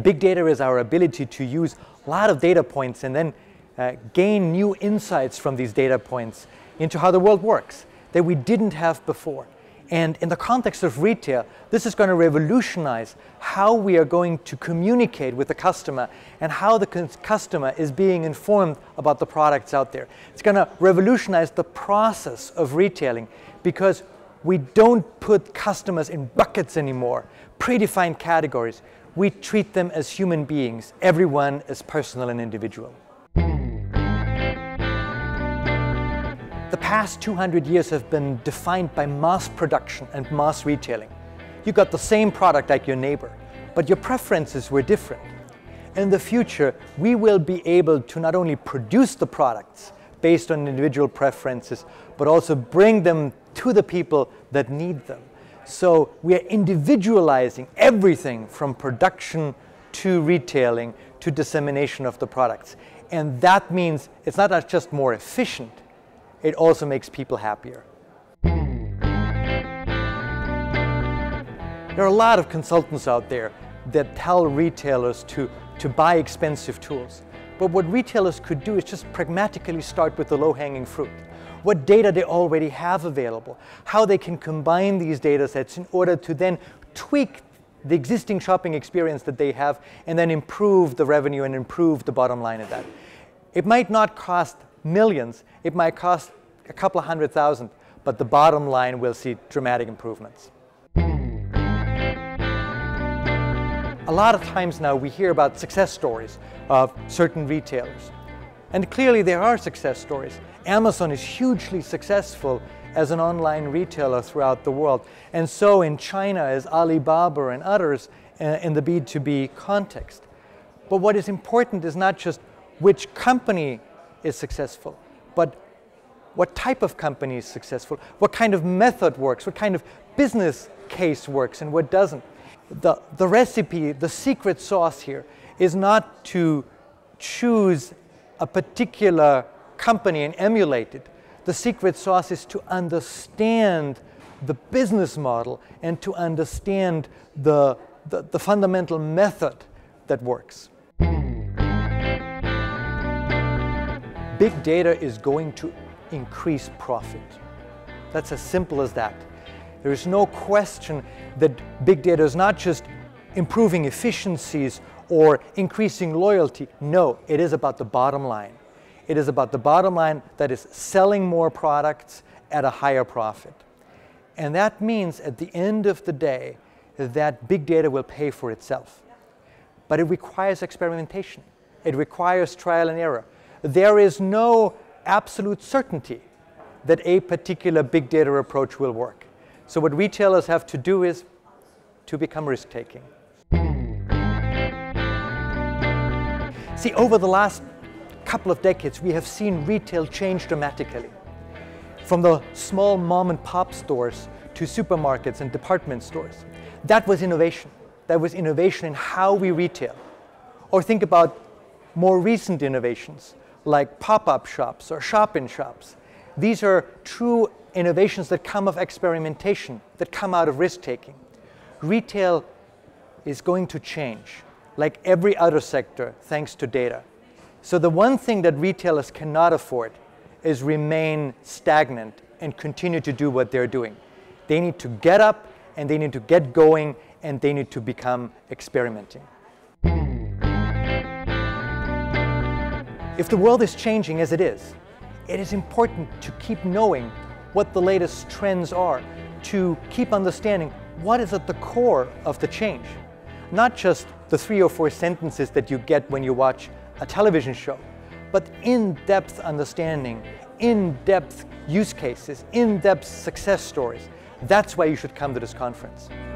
Big data is our ability to use a lot of data points and then gain new insights from these data points into how the world works that we didn't have before. And in the context of retail, this is going to revolutionize how we are going to communicate with the customer and how the customer is being informed about the products out there. It's going to revolutionize the process of retailing because we don't put customers in buckets anymore, predefined categories. We treat them as human beings. Everyone is personal and individual. The past 200 years have been defined by mass production and mass retailing. You got the same product like your neighbor, but your preferences were different. In the future, we will be able to not only produce the products based on individual preferences, but also bring them to the people that need them. So we are individualizing everything from production to retailing to dissemination of the products. And that means it's not just more efficient, it also makes people happier. There are a lot of consultants out there that tell retailers to buy expensive tools. But what retailers could do is just pragmatically start with the low-hanging fruit. What data they already have available, how they can combine these data sets in order to then tweak the existing shopping experience that they have and then improve the revenue and improve the bottom line of that. It might not cost millions, it might cost a couple of 100,000, but the bottom line will see dramatic improvements. A lot of times now we hear about success stories of certain retailers. And clearly there are success stories. Amazon is hugely successful as an online retailer throughout the world. And so in China is Alibaba and others in the B2B context. But what is important is not just which company is successful, but what type of company is successful, what kind of method works, what kind of business case works and what doesn't. The recipe, the secret sauce here is not to choose a particular company and emulate it. The secret sauce is to understand the business model and to understand the fundamental method that works. Big data is going to increase profit. That's as simple as that. There is no question that big data is not just improving efficiencies or increasing loyalty. No, it is about the bottom line. It is about the bottom line that is selling more products at a higher profit. And that means at the end of the day that big data will pay for itself. But it requires experimentation. It requires trial and error. There is no absolute certainty that a particular big data approach will work. So what retailers have to do is to become risk-taking. See, over the last couple of decades, we have seen retail change dramatically. From the small mom-and-pop stores to supermarkets and department stores. That was innovation. That was innovation in how we retail. Or think about more recent innovations, like pop-up shops or shop-in shops. These are true innovations that come of experimentation, that come out of risk-taking. Retail is going to change, like every other sector, thanks to data. So the one thing that retailers cannot afford is remain stagnant and continue to do what they're doing. They need to get up, and they need to get going, and they need to become experimenting. If the world is changing as it is important to keep knowing what the latest trends are, to keep understanding what is at the core of the change. Not just the 3 or 4 sentences that you get when you watch a television show, but in-depth understanding, in-depth use cases, in-depth success stories. That's why you should come to this conference.